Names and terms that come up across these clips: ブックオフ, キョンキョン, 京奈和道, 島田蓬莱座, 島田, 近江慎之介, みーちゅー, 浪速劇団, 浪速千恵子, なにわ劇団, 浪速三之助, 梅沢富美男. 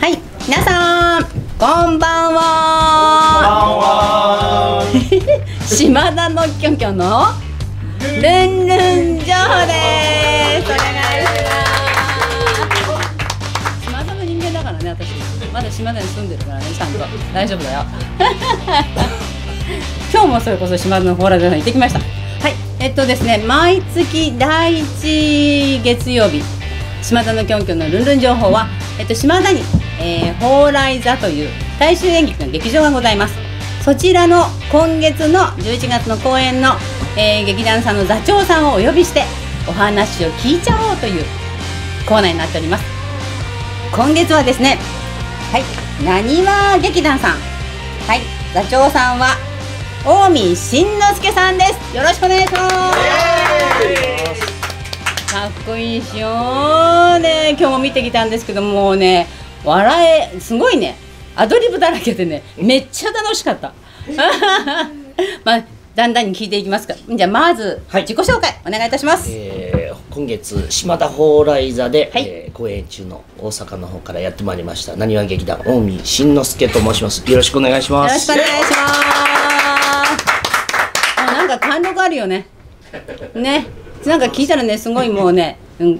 はい、皆さんこんばんは。島田のキョンキョンのルンルン情報です。お願いします。島田の人間だからね、私まだ島田に住んでるからね、ちゃんと大丈夫だよ。今日もそれこそ島田のホーラーさん行ってきました。はい、ですね、毎月第1月曜日、島田のキョンキョンのルンルン情報は、島田に蓬莱座という大衆演劇の劇場がございます。そちらの今月の11月の公演の、劇団さんの座長さんをお呼びしてお話を聞いちゃおうというコーナーになっております。今月はですね、はい、なにわ劇団さん、はい、座長さんは近江慎之介さんです。よろしくお願いします。かっこいいしよね。今日も見てきたんですけどもうね、笑えすごいね、アドリブだらけでね、めっちゃ楽しかった。まあだんだんに聞いていきますか。じゃあまず自己紹介お願いいたします。今月島田蓬莱座で、はい、公演中の大阪の方からやってまいりましたなにわ劇団近江慎之介と申します。よろしくお願いします。よろしくお願いします。なんか貫禄あるよね。ね。なんか聞いたらね、すごいもうね、うん、もう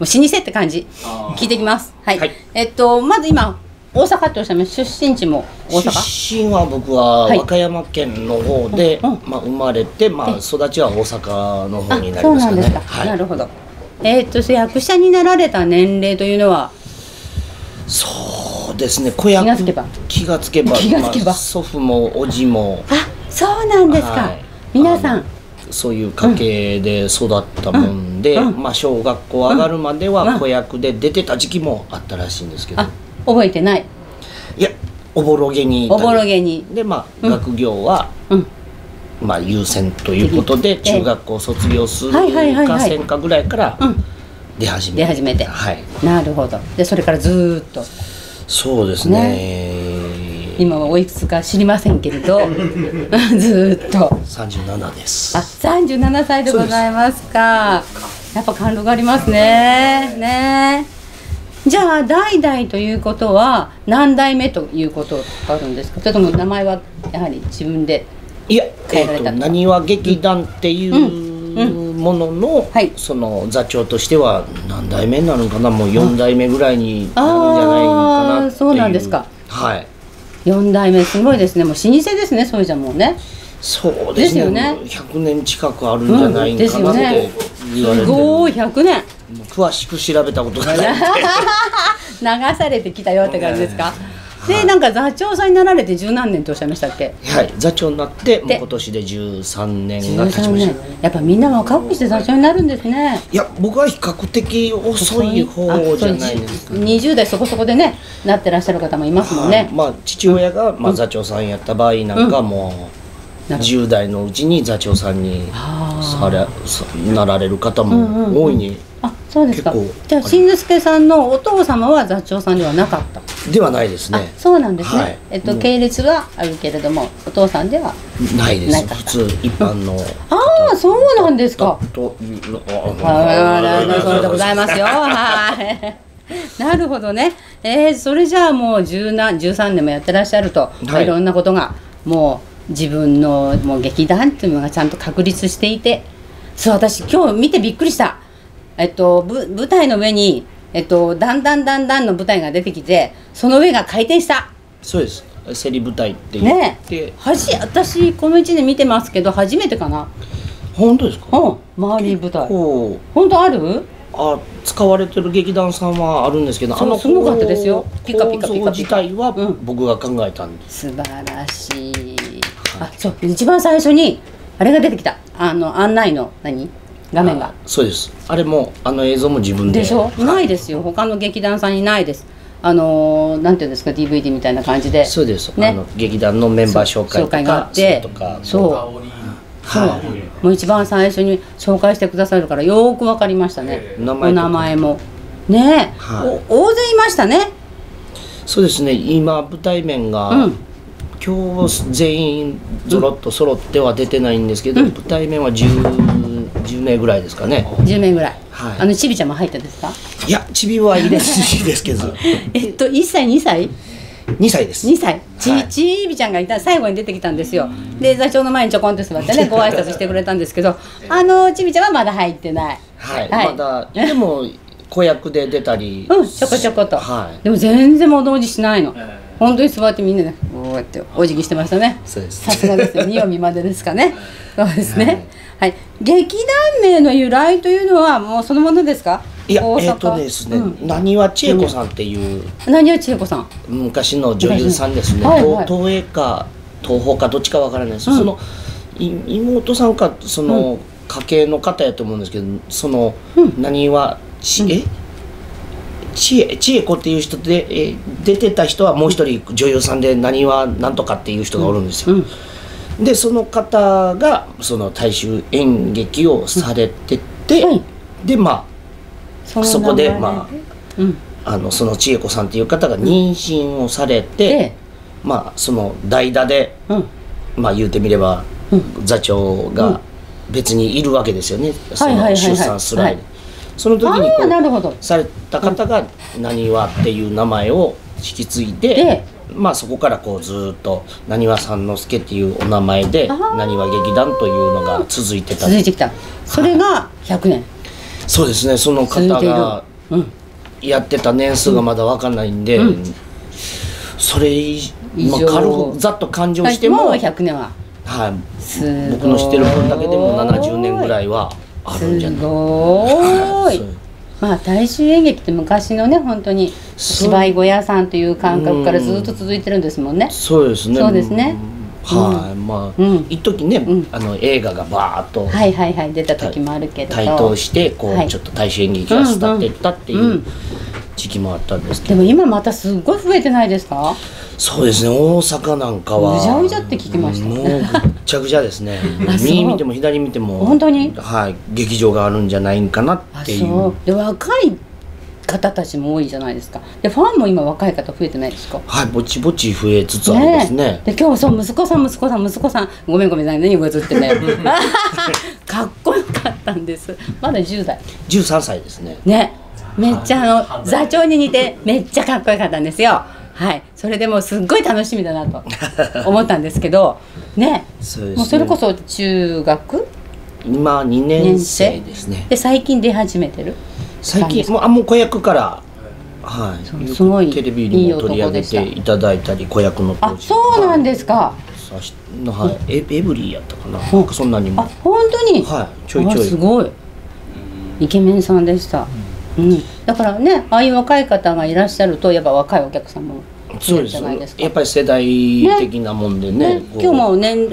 老舗って感じ。聞いてきます。はい。はい、まず今大阪っておっしゃいます。出身地も大阪。出身は僕は和歌山県の方で、はい、まあ生まれて、まあ育ちは大阪の方になりますかね。そうなんですか。はい、なるほど。役者になられた年齢というのは。そうですね。子役。気がつけば。気がつけば。気がつけば。祖父も叔父も。あ、そうなんですか。はい、皆さん。そういう家系で育ったもんで、まあ小学校上がるまでは子役で出てた時期もあったらしいんですけど、覚えてない。いや、おぼろげにで、まあ学業はまあ優先ということで、中学校卒業するかせんかぐらいから出始めて。出始めて。はい。なるほど。でそれからずっと。そうですね。今はおいくつか知りませんけれど、ずっと37です。あ、37歳でございますか。やっぱ貫禄がありますね。ね。じゃあ代々ということは何代目ということがあるんですか。それとも名前はやはり自分で変えられた。なにわ劇団っていうもののその座長としては何代目になるのかな。もう4代目ぐらいになるんじゃないかなっていう。そうなんですか。はい。4代目、すごいですね。もう老舗ですね、それじゃもうね。そうですね。100年近くあるんじゃないかなって言われてる。すごい100年。詳しく調べたことがない。流されてきたよって感じですか。で、なんか座長さんになられて十何年とおっしゃいましたっけ。はい、座長になって今年で13年が経ちました。やっぱみんな若くして座長になるんですね。いや、僕は比較的遅い方じゃないですか。20代そこそこでね、なってらっしゃる方もいますもんね。まあ父親がまあ座長さんやった場合なんかもう10代のうちに座長さんになられる方も多いに。あ、そうですか。じゃあ慎之介さんのお父様は座長さんではなかった。ではないですね。そうなんですね。系列はあるけれども、お父さんではないです。普通一般の。ああ、そうなんですか。というの。そうでございますよ。はい。なるほどね。それじゃあもう13年もやってらっしゃると、いろんなことがもう自分のもう劇団っていうのがちゃんと確立していて、そう、私今日見てびっくりした。舞台の上にだんだんの舞台が出てきて、その上が回転した。そうです、セリ舞台って言ってね。私この1年見てますけど初めてかな。本当ですか。うん、周り舞台本当ある。あ、使われてる劇団さんはあるんですけど、すごかったですよ。ピカピカピカ自体は僕が考えたんです。素晴らしい。あ、そう、一番最初にあれが出てきた、案内の何画面が。そうです。あれも映像も自分で。でしょ。ないですよ、他の劇団さんにないです。なんていうんですか、 DVD みたいな感じで。そうです。劇団のメンバー紹介とかとか。そう、もう一番最初に紹介してくださるからよく分かりましたね。お名前もね、大勢いましたね。そうですね。今舞台面が今日全員ぞろっと揃っては出てないんですけど、舞台面は10名ぐらいですかね。10名ぐらい。ちびちゃんも入ったんですか？いや、ちびは入れすぎですけど。1歳、2歳？2歳です。2歳。ちびちゃんがいた最後に出てきたんですよ。で座長の前にちょこんと座ってねご挨拶してくれたんですけど、ちびちゃんはまだ入ってない。まだでも子役で出たり、ちょこちょこと。でも全然もう同時しないの。本当に座ってみんなでこうやってお辞儀してましたね。さすがですよ。2を見までですかね。そうですね。はい。劇団名の由来というのはもうそのものですか？いや、ですね、浪速千恵子さんっていう、浪速千恵子さん、昔の女優さんですね。東映か東宝かどっちかわからないです。その妹さんかその家系の方やと思うんですけど、その浪速千恵子っていう人で出てた人はもう一人女優さんで浪速なんとかっていう人がおるんですよ。でその方がその大衆演劇をされてて、でまあそこでまあその千恵子さんっていう方が妊娠をされて、まあその代打でまあ言うてみれば座長が別にいるわけですよね、その出産する間に。その時にこうされた方が浪速っていう名前を引き継いで、まあそこからこうずっと浪速三之助っていうお名前で浪速劇団というのが続いてた。続いてきた。それが100年。そうですね、その方がやってた年数がまだ分かんないんで、それ軽くざっと勘定しても100年は、僕の知ってる分だけでも70年ぐらいはあるんじゃない。すごい。まあ大衆演劇って昔のね本当に芝居小屋さんという感覚からずっと続いてるんですもんね。そうですね、そうですね。はい、まあ一時ね映画がバーッと出た時もあるけど、台頭してこうちょっと大衆演劇が伝っていったっていう時期もあったんですけど、でも今またすごい増えてないですか？そうですね、大阪なんかはうじゃうじゃって聞きました。もうぐっちゃぐちゃですね。右見ても左見ても本当に劇場があるんじゃないんかなっていう。で若い方たちも多いじゃないですか。でファンも今若い方増えてないですか？はい、ぼちぼち増えつつあるんですね。で今日そう息子さんごめんなさい何ごずってねかっこよかったんです。まだ10代13歳ですね。ね、めっちゃ座長に似てめっちゃかっこよかったんですよ。はい、それでもうすっごい楽しみだなと思ったんですけどね。そうですね、もうそれこそ中学今2年生ですね。で最近出始めてる。最近もう子役からテレビにも取り上げていただいたり、子役の当時。そうなんですか。エブリーやったかな、そんなにも。あ、本当にちょいちょい。すごいイケメンさんでした。だからね、ああいう若い方がいらっしゃるとやっぱ若いお客さんもいるじゃないですか。やっぱり世代的なもんでね。今日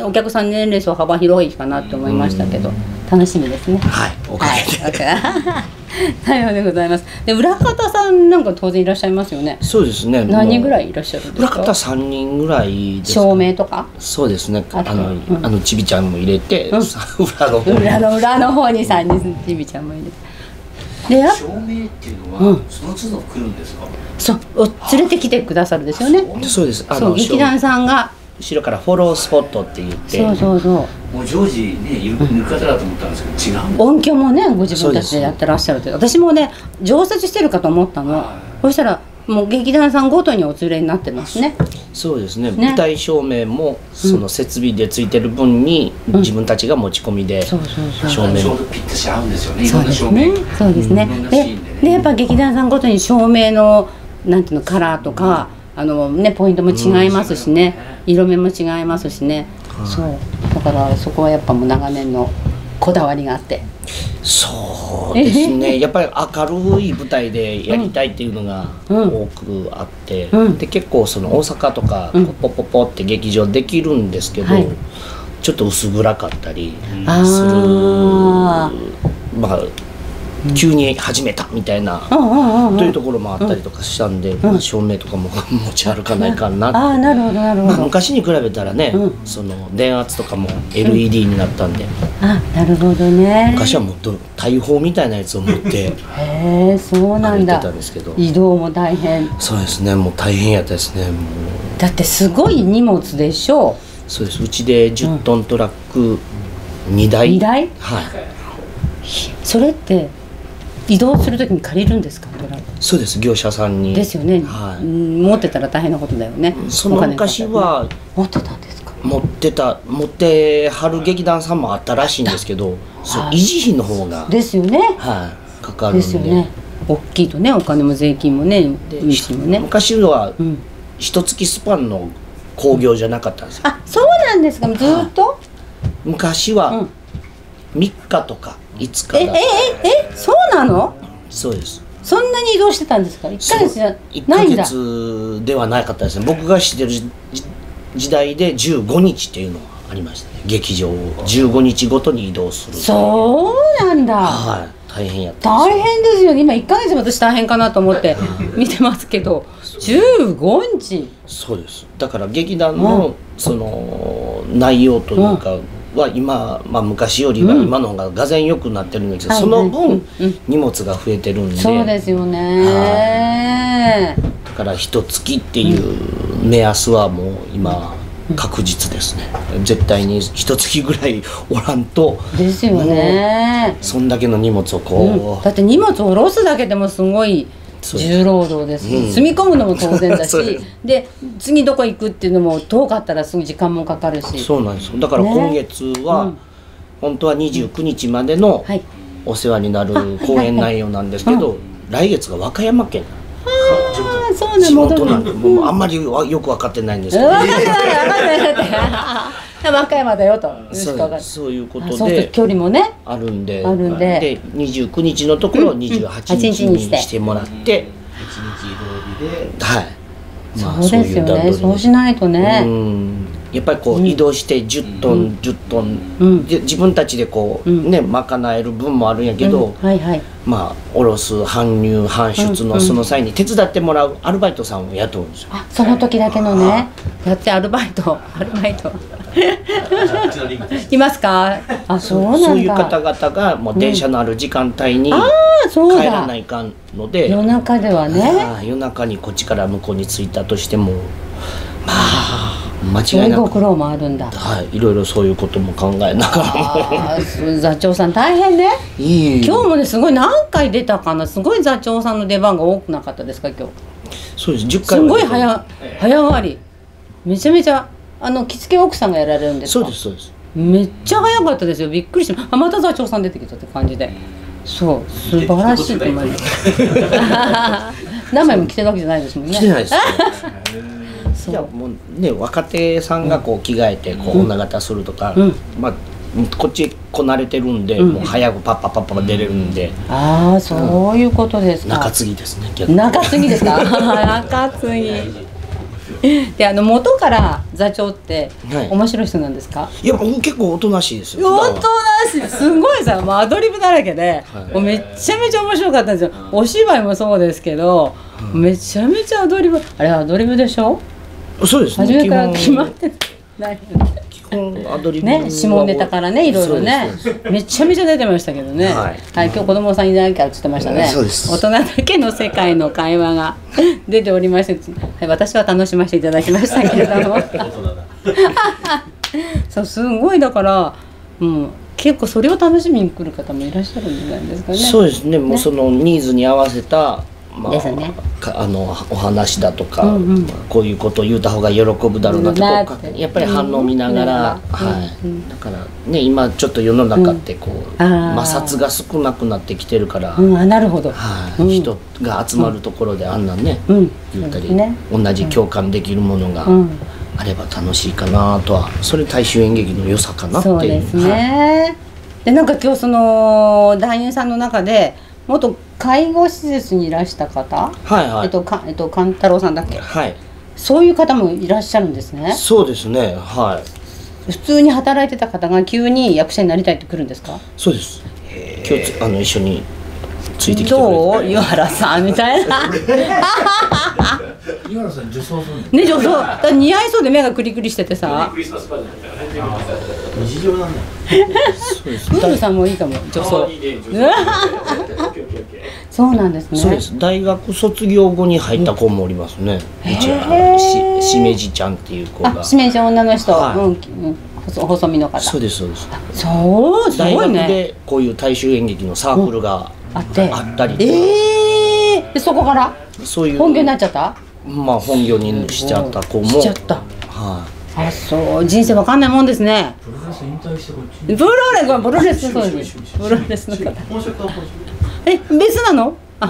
もお客さん年齢層幅広いかなと思いましたけど、楽しみですね。はい、おかげで。はい、おめでとうございます。で、裏方さんなんか当然いらっしゃいますよね。そうですね。何人ぐらいいらっしゃるんですか？裏方3人ぐらいです。照明とか。そうですね。ちびちゃんも入れて、裏の方に3人ちびちゃんも入れて。で、照明っていうのはその都度来るんですか？そう、連れてきてくださるですよね。そうです。劇団さんが。後ろからフォロースポットって言って、もう常時ね抜く方だと思ったんですけど、違う。音響もねご自分たちでやってらっしゃるという。私もね常設してるかと思ったの。そしたらもう劇団さんごとにお連れになってますね。そうですね、舞台照明もその設備でついてる分に自分たちが持ち込みで照明ちょうどピッとし合うんですよね。いろんな照明。そうですね。でやっぱ劇団さんごとに照明のなんていうのカラーとかポイントも違いますしね、色目も違いますしね。そうだからそこはやっぱもう長年のこだわりがあって。そうですね、やっぱり明るい舞台でやりたいっていうのが多くあって、で結構その大阪とかポポポって劇場できるんですけど、ちょっと薄暗かったりする。まあ急に始めたみたいなというところもあったりとかしたんで、照明とかも持ち歩かないかなって。あ、なるほどなるほど。昔に比べたらね、その電圧とかも LED になったんで。あ、なるほどね。昔はもっと大砲みたいなやつを持って歩いてたんですけど、移動も大変。そうですね、もう大変やったですね。だってすごい荷物でしょう。そうです。うちで10トントラック2台。2台？はい。それって移動するときに借りるんですか？そうです、業者さんに。ですよね、はい、持ってたら大変なことだよね。その昔は持ってたんですか？持ってはる劇団さんもあったらしいんですけど、維持費の方がですよね、はい、かかるんでですよね。大きいとね、お金も税金もね、運賃もね。昔は一月スパンの興行じゃなかったんですよ。あ、そうなんですか。ずっと昔は3日とか5日だった。そうなの？そうです。そんなに移動してたんですか？1ヶ月じゃないんだ。1ヶ月ではなかったですね。僕が知ってる時代で15日っていうのがありましたね。劇場を15日ごとに移動する。そうなんだ。はい、大変やったんですよ。大変ですよね。今1ヶ月も私大変かなと思って見てますけど、15日。そうです。だから劇団のその内容というかは今、まあ昔よりは今の方ががぜん良くなってるんですけど、その分荷物が増えてるんで。そうですよね。だから一月っていう目安はもう今確実ですね。絶対に一月ぐらいおらんと。ですよね。そんだけの荷物をこう、だって荷物を下ろすだけでもすごい重労働です。積み込むのも当然だし、で次どこ行くっていうのも遠かったらすぐ時間もかかるし。そうなんです。だから今月は本当は29日までのお世話になる公演内容なんですけど、来月が和歌山県。地元なんで、もうあんまりよく分かってないんですけど、和歌山だよと。そういうことで距離もねあるんで、で29日のところを28日にしてもらって、1日移動日で。はい、そうですよね。そうしないとね、やっぱりこう移動して10トン10トンで自分たちでこうね賄える分もあるんやけど、まあおろす搬入搬出のその際に手伝ってもらうアルバイトさんを雇うんですよ。あ、その時だけのね。だってアルバイトいますか？あ、そうなんだ。そういう方々がもう電車のある時間帯に帰らないかんので、夜中ではね、夜中にこっちから向こうに着いたとしてもまあ間違いなく苦労もあるんだ。はい、いろいろそういうことも考えながら座長さん大変ね。今日もね、すごい何回出たかな。すごい座長さんの出番が多くなかったですか、今日？そうです、10回。すごい早回り。めちゃめちゃ着付け奥さんがやられるんですか？そうです、そうです。めっちゃ早かったですよ。びっくりして、あ、また座長さん出てきたって感じで。そう、素晴らしいと思います。何枚も着てるわけじゃないですもんね。着てないです。じゃあもうね、若手さんがこう着替えてこう女形するとか、まあこっちこなれてるんで、もう早くパッパッパッパッ出れるんで。ああ、そういうことですか。中継ぎですね、逆に。中継ぎですか？中継ぎで、元から座長って面白い人なんですか？いや、結構おとなしいですよ。おとなしい、すごいさ、もうアドリブだらけで、もうめちゃめちゃ面白かったんですよ。お芝居もそうですけど、めちゃめちゃアドリブ。あれアドリブでしょ？そうですね。初めから決まってない。基本アドリブね、下ネタからね、いろいろね、めちゃめちゃ出てましたけどね。はい、今日子供さんいないからつってましたね。そうです。大人だけの世界の会話が出ておりまして、はい、私は楽しませていただきましたけれども。そう、すごいだから、うん。結構それを楽しみに来る方もいらっしゃるんじゃないですかね。そうですね。もうそのニーズに合わせた。まあ、お話だとか、こういうことを言うた方が喜ぶだろうなとか、やっぱり反応見ながら。だからね、今ちょっと世の中ってこう摩擦が少なくなってきてるから、なるほど、人が集まるところであんなね言ったり、同じ共感できるものがあれば楽しいかなとは、それ大衆演劇の良さかなっていう。そうですね。で、なんか今日その団員さんの中で元介護施設にいらした方、勘太郎さんだっけ、はい、そういう方もいらっしゃるんですね。そうですね、はい。普通に働いてた方が急に役者になりたいって来るんですか？そうです。今日一緒についてきてくれて、どう岩原さんみたいな。岩原さん女装するんですね。女装だ、似合いそうで、目がクリクリしててさ、クリスマスパーティーみたいな日常なんだ。ウルさんもいいかも、女装。そうなんですね。そうです。大学卒業後に入った子もおりますね。しめじちゃんっていう子が。しめじ、女の人、細身の方。そうです、そうです。そう、すごいね。大学でこういう大衆演劇のサークルがあってあったりとか、でそこからそういう本業になっちゃった。まあ本業にしちゃった子もしちゃった。はい。あ、そう、人生わかんないもんですね。プロレス引退してこっち。プロレスそうです。プロレスの方。え、ベースなの？あ、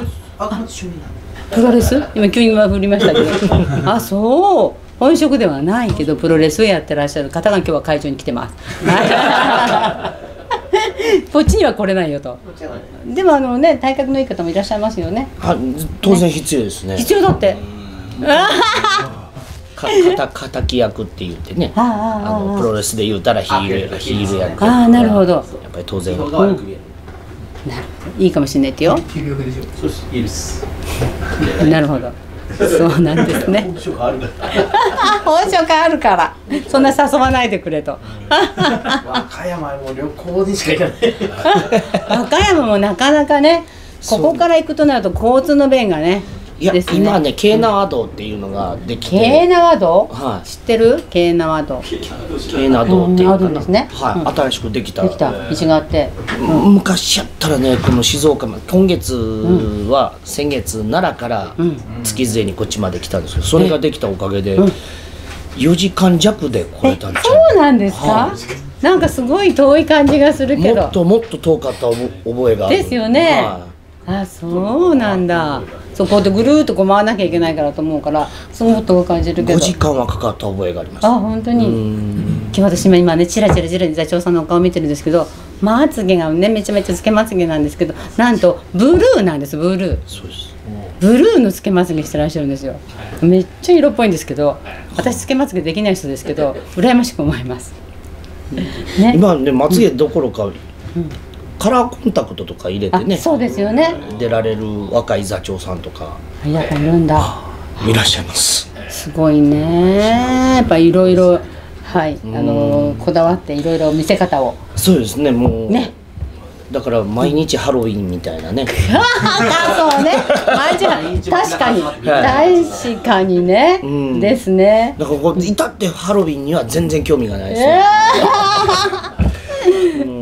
プロレス？今急に振りましたけど。あ、そう。本職ではないけどプロレスをやってらっしゃる方が今日は会場に来てます。こっちには来れないよと。でもね、体格のいい方もいらっしゃいますよね。あ、当然必要ですね。必要だって。敵役って言ってね、プロレスで言うたらヒール役。ああ、なるほど。やっぱり当然。いいかもしれないってよ。なるほど。そうなんですね。本職あるから、そんな誘わないでくれと。和歌山も旅行にしか行かない。和歌山もなかなかね、ここから行くとなると交通の便がね。いや、今ね、京奈和道っていうのができて。京奈和道？はい。知ってる？京奈和道。京奈和道っていうですね。はい。新しくできた。できた道があって。昔やったらね、この静岡まで、今月は先月奈良から月津にこっちまで来たんですけど、それができたおかげで4時間弱で来れたんですよ。そうなんですか？なんかすごい遠い感じがするけど。もっと遠かった覚えがある。ですよね。あ、そうなんだ。そう、こうやってぐるーっとこう回らなきゃいけないからと思うからすごく遠く感じるけど、5時間はかかった覚えがあります。あ、本当に。今日私今ね、チラチラ座長さんのお顔見てるんですけど、まつげがね、めちゃめちゃつけまつげなんですけど、なんとブルーなんです。ブルー。そうです。ブルーのつけまつげしてらっしゃるんですよ。めっちゃ色っぽいんですけど、私つけまつげできない人ですけど羨ましく思います。ね、今ね、まつげどころか、カラーコンタクトとか入れてね、そうですよね、出られる若い座長さんとかやっぱいるんだ。いらっしゃいます。すごいね。やっぱいろいろ、はい、こだわっていろいろ見せ方を。そうですね。もうね、だから毎日ハロウィンみたいなね。そうね、毎日。確かに、確かにね。ですね。だからこう至ってハロウィンには全然興味がないですね。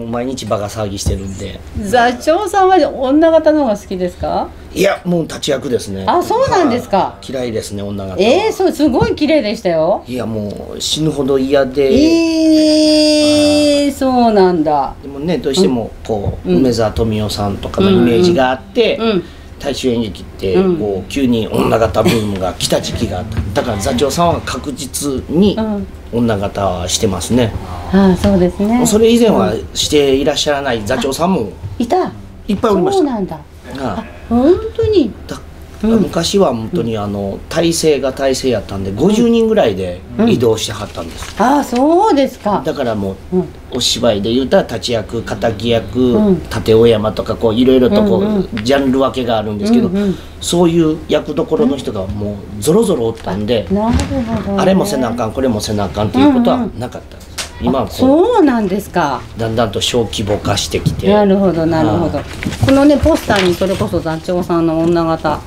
毎日バカ騒ぎしてるんで。座長さんは女方の方が好きですか？いや、もう立ち役ですね。あ、そうなんですか。嫌いですね、女方。そう、すごい綺麗でしたよ。いや、もう死ぬほど嫌で。そうなんだ。でもね、どうしてもこう、梅沢富美男さんとかのイメージがあって。大衆演劇ってこう急に女方ブームが来た時期があった。だから座長さんは確実に女方はしてますね。ああ、そうですね。それ以前はしていらっしゃらない座長さんもいた。いっぱいおりました。そうなんだ。本当に。昔は本当に体制が体制やったんで50人ぐらいで移動してはったんです。ああ、そうですか。だからもうお芝居で言うたら立役、敵役、立尾山とかこういろいろとこうジャンル分けがあるんですけど、そういう役どころの人がもうぞろぞろおったんで、あれもせなあかん、これもせなあかんっていうことはなかったんです。今はそうなんですか。だんだんと小規模化してきて。なるほど、なるほど。このね、ポスターにそれこそ座長さんの女方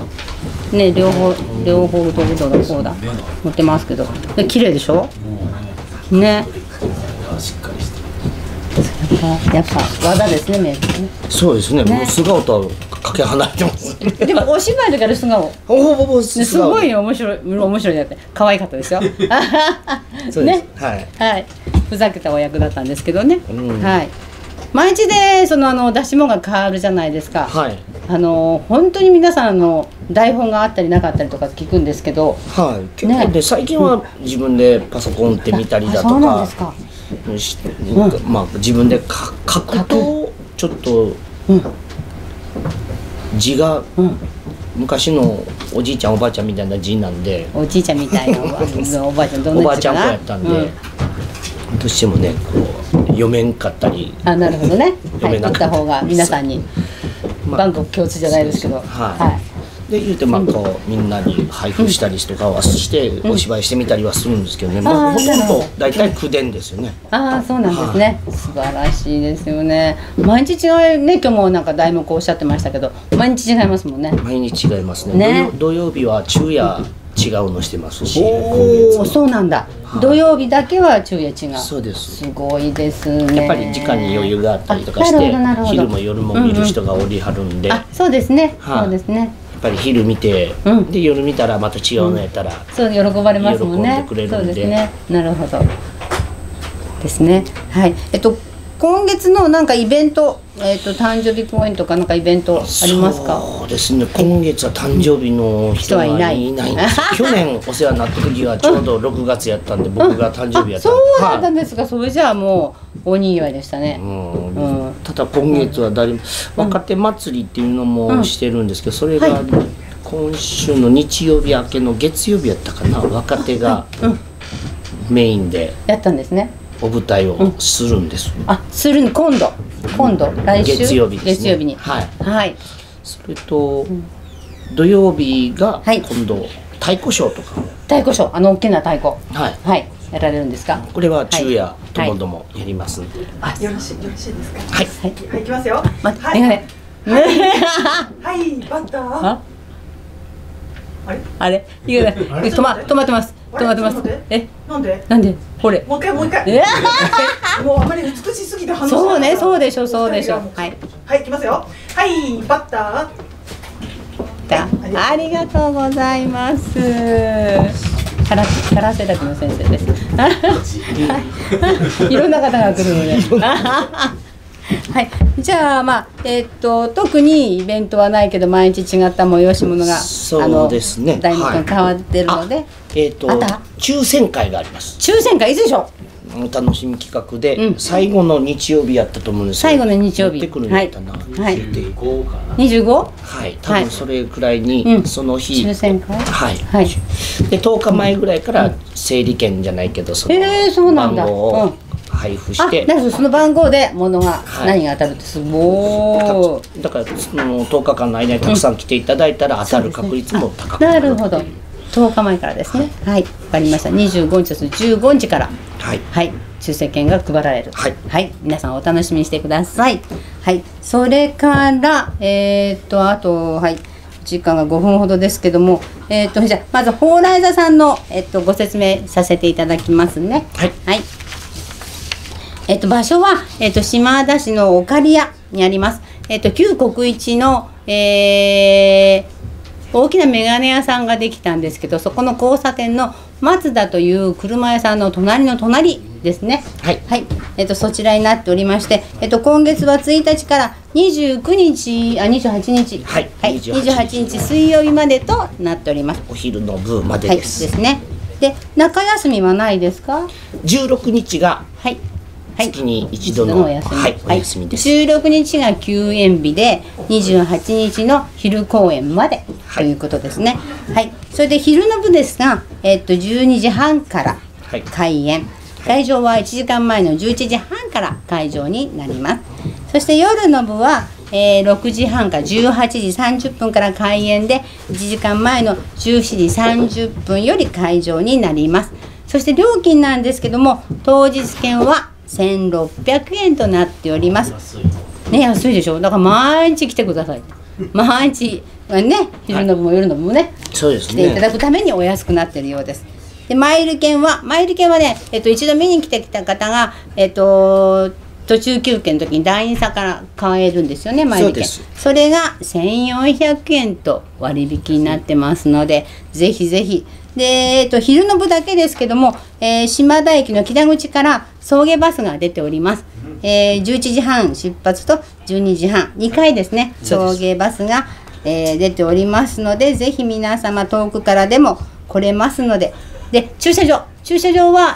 ね、両方とどこだ持ってますけど、綺麗でしょね。やっぱ技ですね、メイクね。そうですね。もう素顔とはかけ離れてます。でもお芝居だから素顔。すごい面白いだって可愛かったですよ。ね、はい。ふざけたお役だったんですけどね。はい。毎日でその出し物が変わるじゃないですか。はい。本当に皆さん台本があったりなかったりとか聞くんですけど。はい。結構で最近は自分でパソコンって見たりだとか。そうなんですか。まあ自分で書くとちょっと字が昔のおじいちゃんおばあちゃんみたいな字なんで、おじいちゃんみたいなおばあちゃんどんな字かな、おばあちゃんっぽいやったんで、どうしてもねこう読めんかったり。あ、なるほどね。読めなかった方が皆さんに万国共通じゃないですけど、はい。で言うてまあこうみんなに配布したりとかはしてお芝居してみたりはするんですけどね、まあほとんど大体口伝ですよね。ああ、そうなんですね。素晴らしいですよね。毎日違いね。今日もなんか題目おっしゃってましたけど毎日違いますもんね。毎日違いますね。土曜日は昼夜違うのしてますし、おお、そうなんだ。土曜日だけは昼夜違う。そうです。すごいですね。やっぱり時間に余裕があったりとかして、昼も夜も見る人がおりはるんで。あ、そうですね。そうですね。やっぱり昼見て、で夜見たらまた違うのやったら、そう喜ばれますもんね。喜んでくれるんで。そうですね。なるほど。ですね。はい。今月のなんかイベント、誕生日公演とかなんかイベントありますか？そうですね。今月は誕生日の人はいないんです。去年お世話になった時はちょうど6月やったんで、僕が誕生日やった。そうだったんですが、それじゃあもう大にぎわいでしたね。ただ今月は誰も若手祭りっていうのもしてるんですけど、それが今週の日曜日明けの月曜日やったかな、若手がメインでやったんですね。お舞台をするんです。あ、するの今度来週月曜日ですね。月曜日に、はいはい。それと土曜日が今度太鼓ショーとか、太鼓ショー、あの大きな太鼓、はいはい、やられるんですか？これは昼夜ともどもやりますんで、よろしいですか？はいはい、いきますよ。待って、はいはいバッター、あれ止まってます。なんでこれもう一回もうあまり美しすぎて話しない。そうね、そうでしょ。はいはい、いきますよ。はい、バッター、ありがとうございます。カラセダクの先生です。いろんな方が来るので、はい、じゃあまあ特にイベントはないけど毎日違った催し物が、そうですね、題目が変わってるので、はい、抽選会があります。抽選会いつでしょう？お楽しみ企画で、最後の日曜日やったと思うんですけど、最後の日曜日ってくるんだったな、25かな、25、はい多分それくらいに、その日抽選会、はいで10日前ぐらいから整理券じゃないけど、その番号を配布して、その番号で物が何が当たるって、すごい。だからその10日間の間にたくさん来ていただいたら当たる確率も高くなる。なるほど、10日前からですね。はい、わかりました。25日と15日から、はい、抽選券が配られる。はい、皆さんお楽しみにしてください。はい、それからあと、はい、時間が5分ほどですけども、じゃあまず蓬莱座さんのご説明させていただきますね。はい。場所は島田市のオカリアにあります。旧国一の大きなメガネ屋さんができたんですけど、そこの交差点の松田という車屋さんの隣の隣ですね。はい、そちらになっておりまして、今月は1日から28日、28日水曜日までとなっております。お昼の分までです。ですね。で、中休みはないですか？16日が月に一度のお休みです。16日が休園日で、28日の昼公演までということですね。はい。それで昼の部ですが、12時半から開演。会場は1時間前の11時半から会場になります。そして夜の部は、6時半から18時30分から開演で、1時間前の17時30分より会場になります。そして料金なんですけども、当日券は1,600円となっております。ね、安いでしょ。だから毎日来てください。毎日ね、昼の部も夜の部もね、そうですね。来ていただくためにお安くなっているようです。で、マイル券はね、一度見に来てきた方が途中休憩の時に団員さんから買えるんですよね、マイル券。それが1,400円と割引になってますので、ぜひぜひ。で、昼の部だけですけども、島田駅の北口から送迎バスが出ております。11時半出発と12時半、2回ですね、送迎バスが、出ておりますので、ぜひ皆様遠くからでも来れますので。で、駐車場は、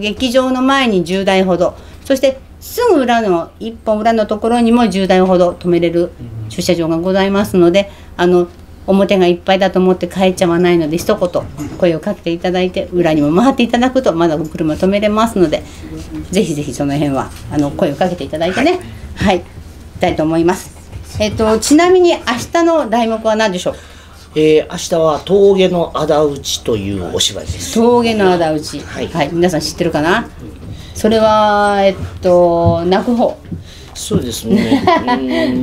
劇場の前に10台ほど、そしてすぐ裏の1本裏のところにも10台ほど止めれる駐車場がございますので、表がいっぱいだと思って帰っちゃわないので、一言声をかけていただいて、裏にも回っていただくとまだお車止めれますので、ぜひぜひその辺は声をかけていただいてね、はい、行きたいと思います。ちなみに明日の題目は何でしょう？明日は峠の仇討ちというお芝居です。峠の仇討ち、はい、皆さん知ってるかな？それは泣く方、そうですね、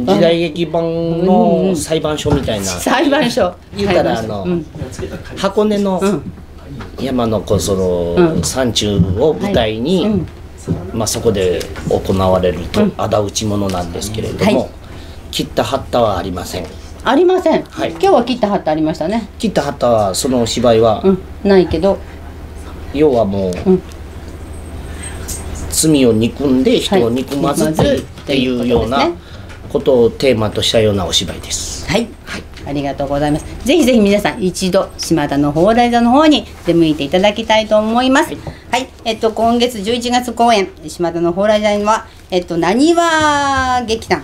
うん、時代劇版の裁判所みたいな裁判所言うたら箱根の山のこうその山中を舞台にまあそこで行われると仇討ちものなんですけれども、切った貼ったはありません。ありません。はい、今日は切った貼ったありましたね。切った貼ったはそのお芝居は、うん、ないけど、要はもう、うん、罪を憎んで人を憎まずっていうようなことをテーマとしたようなお芝居です。はい、はい、ありがとうございます。ぜひぜひ皆さん一度島田の鳳台座の方に出向いていただきたいと思います。はい、はい、今月11月公演島田の鳳台座にはなにわ劇団、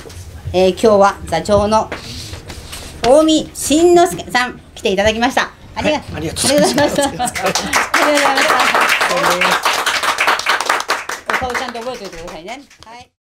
今日は座長の大見慎之介さん来ていただきました。ありがとうございました。お顔ちゃんと覚えておいてくださいね。はい。